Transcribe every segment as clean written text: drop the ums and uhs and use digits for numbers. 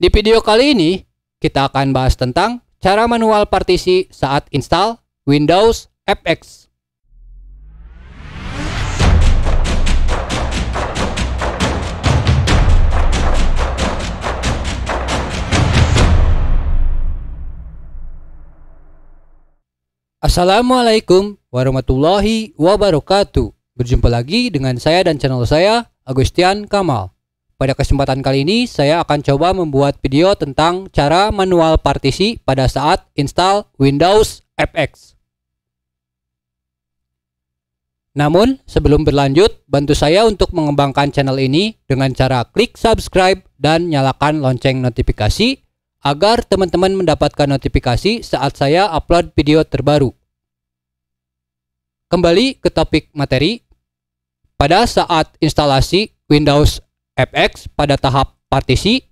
Di video kali ini, kita akan bahas tentang cara manual partisi saat install Windows FX. Assalamualaikum warahmatullahi wabarakatuh. Berjumpa lagi dengan saya dan channel saya, Agustian Kamal. Pada kesempatan kali ini, saya akan coba membuat video tentang cara manual partisi pada saat install Windows FX. Namun, sebelum berlanjut, bantu saya untuk mengembangkan channel ini dengan cara klik subscribe dan nyalakan lonceng notifikasi agar teman-teman mendapatkan notifikasi saat saya upload video terbaru. Kembali ke topik materi. Pada saat instalasi Windows FX pada tahap partisi,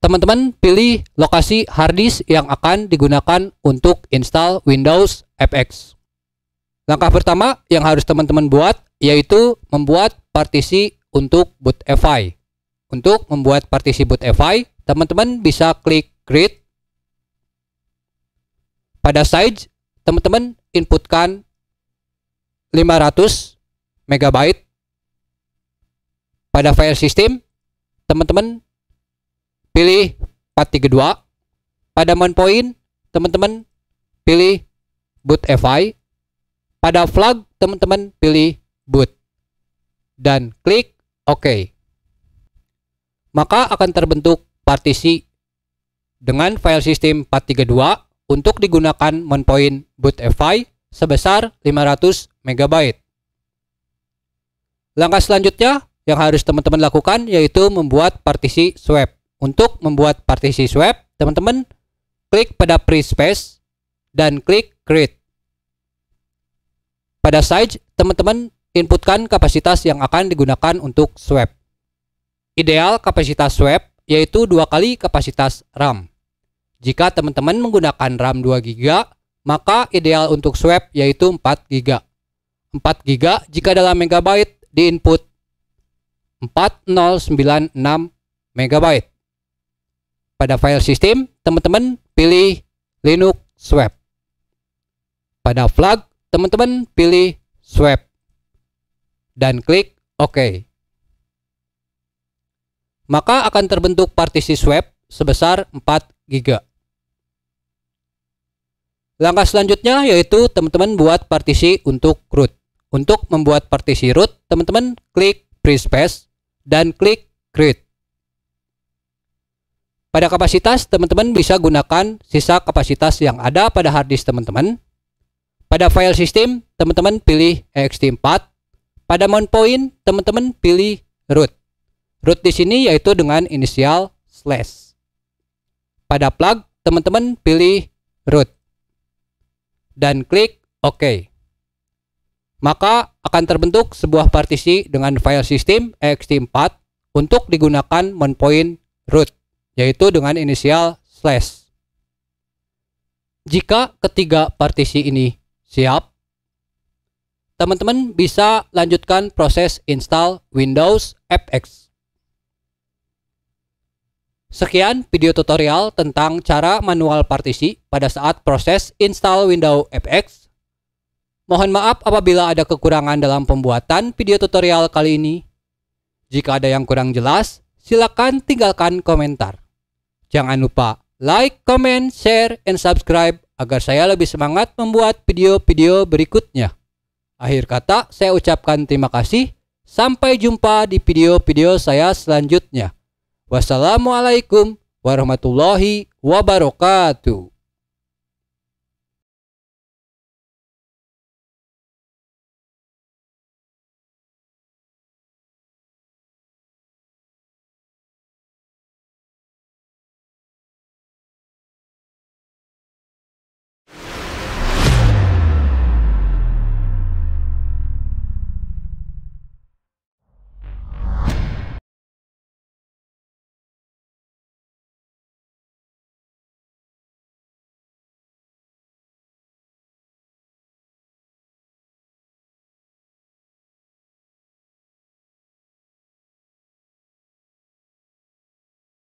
teman-teman pilih lokasi harddisk yang akan digunakan untuk install Windows FX. Langkah pertama yang harus teman-teman buat yaitu membuat partisi untuk boot EFI. Untuk membuat partisi boot EFI, teman-teman bisa klik create. Pada size, teman-teman inputkan 500 MB. Pada file system, teman-teman pilih FAT32. Pada main point, teman-teman pilih boot EFI. Pada flag, teman-teman pilih boot. Dan klik OK. Maka akan terbentuk partisi dengan file system FAT32 untuk digunakan main point boot EFI sebesar 500 MB. Langkah selanjutnya yang harus teman-teman lakukan yaitu membuat partisi swap. Untuk membuat partisi swap, teman-teman klik pada free space dan klik create. Pada size, teman-teman inputkan kapasitas yang akan digunakan untuk swap. Ideal kapasitas swap yaitu 2 kali kapasitas RAM. Jika teman-teman menggunakan RAM 2 GB, maka ideal untuk swap yaitu 4 GB. 4 GB jika dalam megabyte di input 4096 MB. Pada file system, teman-teman pilih Linux swap. Pada flag, teman-teman pilih swap dan klik OK. Maka akan terbentuk partisi swap sebesar 4 GB. Langkah selanjutnya yaitu teman-teman buat partisi untuk root. Untuk membuat partisi root, teman-teman klik free space dan klik create. Pada kapasitas, teman-teman bisa gunakan sisa kapasitas yang ada pada harddisk teman-teman. Pada file system, teman-teman pilih ext4. Pada mount point, teman-teman pilih root. Root di sini yaitu dengan inisial /. Pada plug, teman-teman pilih root dan klik OK. Maka akan terbentuk sebuah partisi dengan file system ext4 untuk digunakan main point root, yaitu dengan inisial /. Jika ketiga partisi ini siap, teman-teman bisa lanjutkan proses install Windows FX. Sekian video tutorial tentang cara manual partisi pada saat proses install Windows FX. Mohon maaf apabila ada kekurangan dalam pembuatan video tutorial kali ini. Jika ada yang kurang jelas, silakan tinggalkan komentar. Jangan lupa like, comment, share, and subscribe agar saya lebih semangat membuat video-video berikutnya. Akhir kata, saya ucapkan terima kasih. Sampai jumpa di video-video saya selanjutnya. Wassalamualaikum warahmatullahi wabarakatuh.